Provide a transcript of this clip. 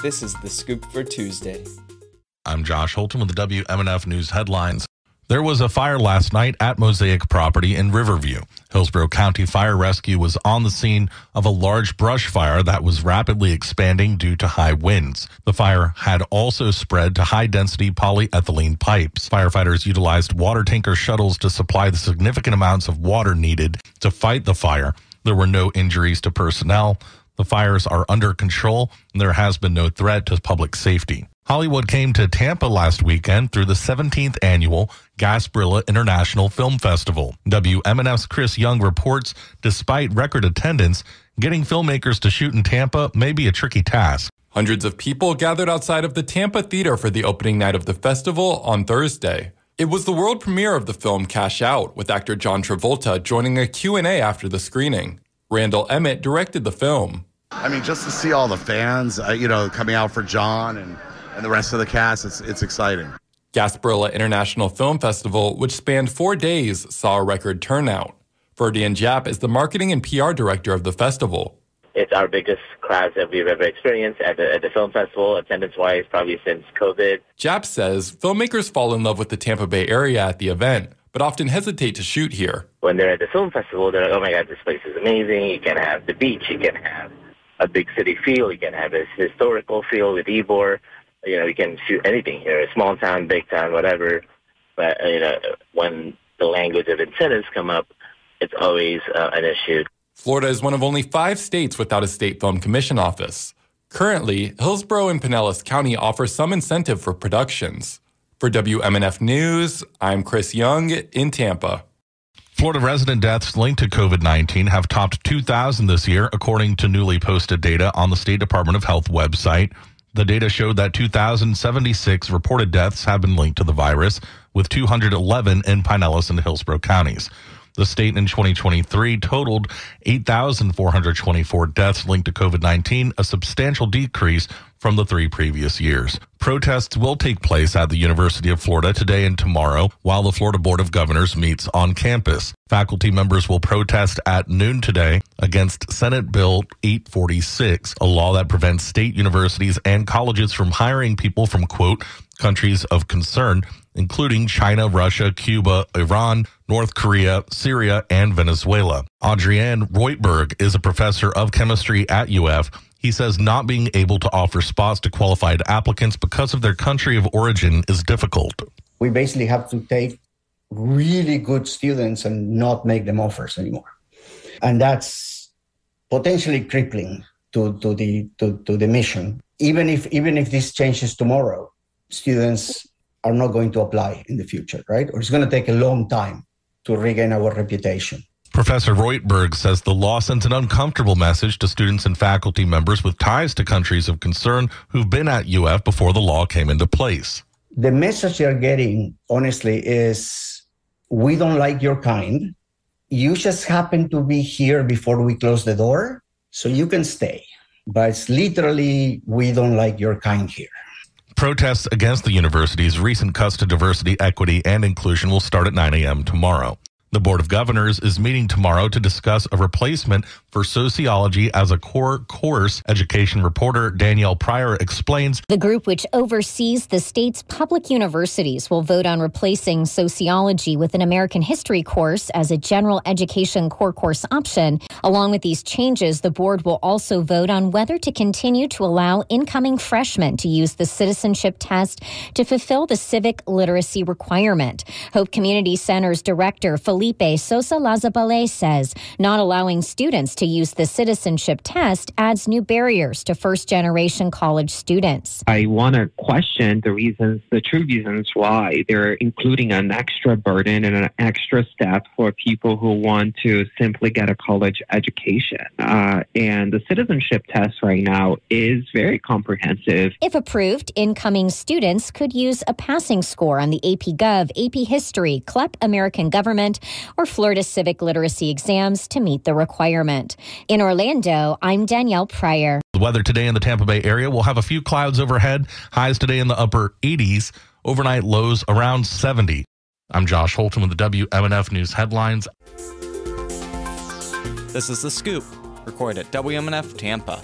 This is The Scoop for Tuesday. I'm Josh Holton with the WMNF News Headlines. There was a fire last night at Mosaic Property in Riverview. Hillsborough County Fire Rescue was on the scene of a large brush fire that was rapidly expanding due to high winds. The fire had also spread to high-density polyethylene pipes. Firefighters utilized water tanker shuttles to supply the significant amounts of water needed to fight the fire. There were no injuries to personnel. The fires are under control, and there has been no threat to public safety. Hollywood came to Tampa last weekend through the 17th annual Gasparilla International Film Festival. WMNF's Chris Young reports, despite record attendance, getting filmmakers to shoot in Tampa may be a tricky task. Hundreds of people gathered outside of the Tampa Theater for the opening night of the festival on Thursday. It was the world premiere of the film Cash Out, with actor John Travolta joining a Q&A after the screening. Randall Emmett directed the film. I mean, just to see all the fans, coming out for John and the rest of the cast, it's exciting. Gasparilla International Film Festival, which spanned 4 days, saw a record turnout. Ferdian Jap is the marketing and PR director of the festival. It's our biggest crowd that we've ever experienced at the film festival, attendance-wise, probably since COVID. Jap says filmmakers fall in love with the Tampa Bay area at the event, but often hesitate to shoot here. When they're at the film festival, they're like, oh my God, this place is amazing. You can have the beach, you can have a big city feel, you can have a historical feel with Ybor. You can shoot anything here, small town, big town, whatever. But, when the language of incentives come up, it's always an issue. Florida is one of only 5 states without a state film commission office. Currently, Hillsborough and Pinellas County offer some incentive for productions. For WMNF News, I'm Chris Young in Tampa. Florida resident deaths linked to COVID-19 have topped 2,000 this year, according to newly posted data on the State Department of Health website. The data showed that 2,076 reported deaths have been linked to the virus, with 211 in Pinellas and Hillsborough counties. The state in 2023 totaled 8,424 deaths linked to COVID-19, a substantial decrease from the 3 previous years. Protests will take place at the University of Florida today and tomorrow while the Florida Board of Governors meets on campus. Faculty members will protest at noon today against Senate Bill 846, a law that prevents state universities and colleges from hiring people from, quote, countries of concern, including China, Russia, Cuba, Iran, North Korea, Syria, and Venezuela. Adrian Roitberg is a professor of chemistry at UF. He says not being able to offer spots to qualified applicants because of their country of origin is difficult. We basically have to take really good students and not make them offers anymore. And that's potentially crippling to the mission. Even if this changes tomorrow, students are not going to apply in the future, right? Or it's going to take a long time to regain our reputation. Professor Roitberg says the law sends an uncomfortable message to students and faculty members with ties to countries of concern who've been at UF before the law came into place. The message they're getting, honestly, is we don't like your kind. You just happen to be here before we close the door, so you can stay. But it's literally, we don't like your kind here. Protests against the university's recent cuts to diversity, equity, and inclusion will start at 9 a.m. tomorrow. The Board of Governors is meeting tomorrow to discuss a replacement for sociology as a core course. Education reporter Danielle Pryor explains. The group, which oversees the state's public universities, will vote on replacing sociology with an American history course as a general education core course option. Along with these changes, the board will also vote on whether to continue to allow incoming freshmen to use the citizenship test to fulfill the civic literacy requirement. Hope Community Center's director, Felipe Sosa Lazabalé, says not allowing students to use the citizenship test adds new barriers to first-generation college students. I want to question the true reasons why they're including an extra burden and an extra step for people who want to simply get a college education. And the citizenship test right now is very comprehensive. If approved, incoming students could use a passing score on the AP Gov, AP History, CLEP, American Government, or Florida Civic Literacy exams to meet the requirement. In Orlando, I'm Danielle Pryor. The weather today in the Tampa Bay area will have a few clouds overhead. Highs today in the upper 80s, overnight lows around 70. I'm Josh Holton with the WMNF News Headlines. This is The Scoop, recorded at WMNF Tampa.